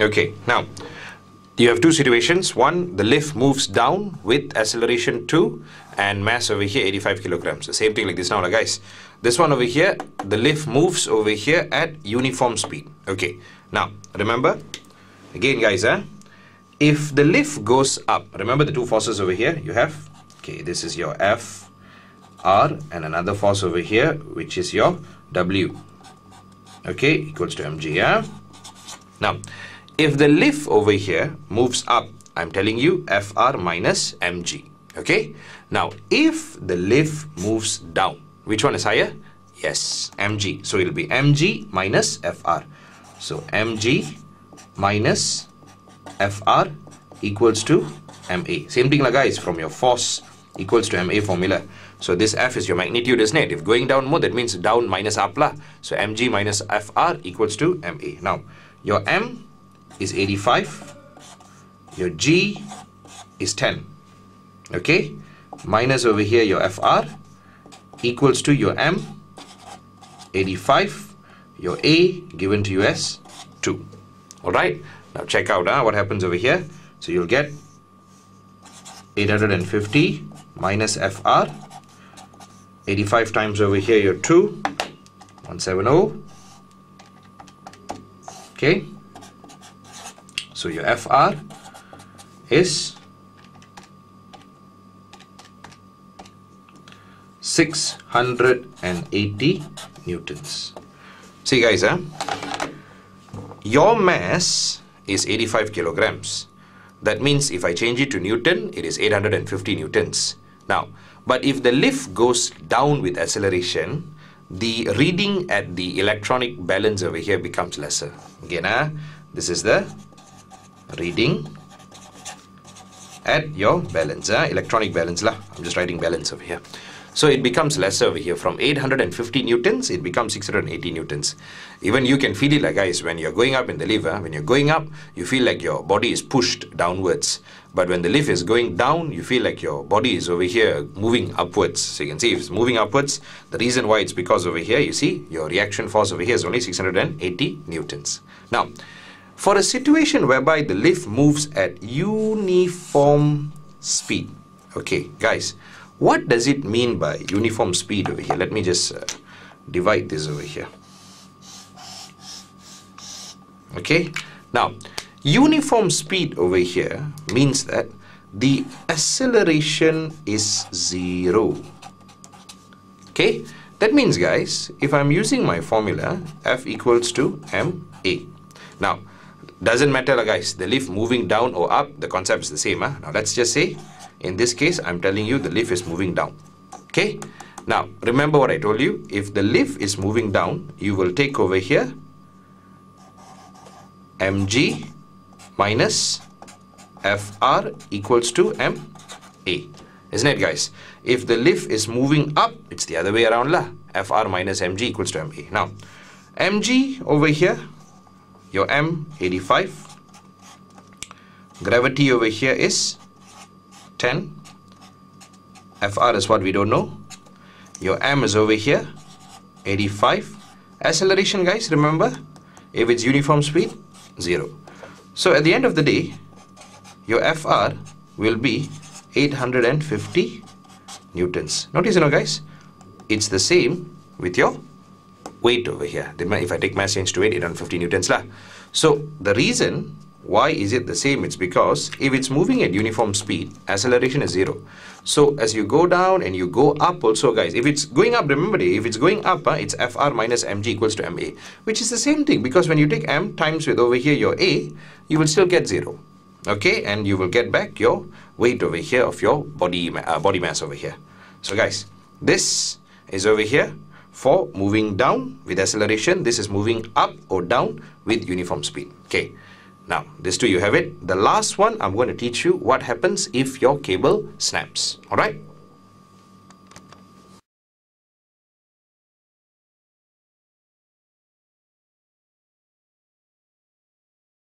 Okay, now you have two situations. One, the lift moves down with acceleration 2 and mass over here 85 kilograms. The same thing like this now, guys. This one over here, the lift moves over here at uniform speed. Okay, now remember, again guys, if the lift goes up, remember the two forces over here you have. Okay, this is your F, R, and another force over here which is your W. Okay, equals to mg. Now, if the lift over here moves up, I'm telling you FR minus mg. Okay. Now, if the lift moves down, which one is higher? Yes, mg. So, it will be mg minus FR. So, mg minus FR equals to MA. Same thing, guys, from your force equals to MA formula. So, this F is your magnitude, isn't it? If going down more, that means down minus up. So, mg minus FR equals to MA. Now, your M is 85, your G is 10, okay, minus over here your FR equals to your M 85, your A given to you as 2. Alright, now check out what happens over here. So you'll get 850 minus FR, 85 times over here your 2, 170, okay. So your FR is 680 newtons. See guys, your mass is 85 kilograms. That means if I change it to Newton, it is 850 newtons. Now, but if the lift goes down with acceleration, the reading at the electronic balance over here becomes lesser. Again, this is the reading at your balance, electronic balance I'm just writing balance over here. So it becomes lesser over here. From 850 newtons, it becomes 680 newtons. Even you can feel it, guys, when you're going up in the lift. When you're going up, you feel like your body is pushed downwards. But when the lift is going down, you feel like your body is over here moving upwards. So you can see if it's moving upwards, the reason why it's because over here, you see, your reaction force over here is only 680 newtons. Now, for a situation whereby the lift moves at uniform speed. Okay, guys, what does it mean by uniform speed over here? Let me just divide this over here. Okay, now, uniform speed over here means that the acceleration is 0. Okay, that means, guys, if I'm using my formula, F equals to MA. Now, doesn't matter, guys, the lift moving down or up, the concept is the same. Now, let's just say, in this case, I'm telling you the lift is moving down. Okay? Now, remember what I told you. If the lift is moving down, you will take over here mg minus FR equals to MA. Isn't it, guys? If the lift is moving up, it's the other way around. FR minus mg equals to MA. Now, mg over here, your M 85, gravity over here is 10, FR is what we don't know, your M is over here 85, acceleration, guys, remember, if it's uniform speed, 0. So at the end of the day, your FR will be 850 newtons. Notice, guys, it's the same with your weight over here. If I take mass change to weight, 850 newtons. So the reason why is it the same? It's because if it's moving at uniform speed, acceleration is 0. So as you go down and you go up also, guys, if it's going up, remember, if it's going up, it's FR minus mg equals to MA, which is the same thing, because when you take M times with over here your A, you will still get 0. Okay, and you will get back your weight over here of your body mass over here. So guys, this is over here for moving down with acceleration. This is moving up or down with uniform speed. Okay, now this two you have it. The last one, I'm going to teach you what happens if your cable snaps. All right.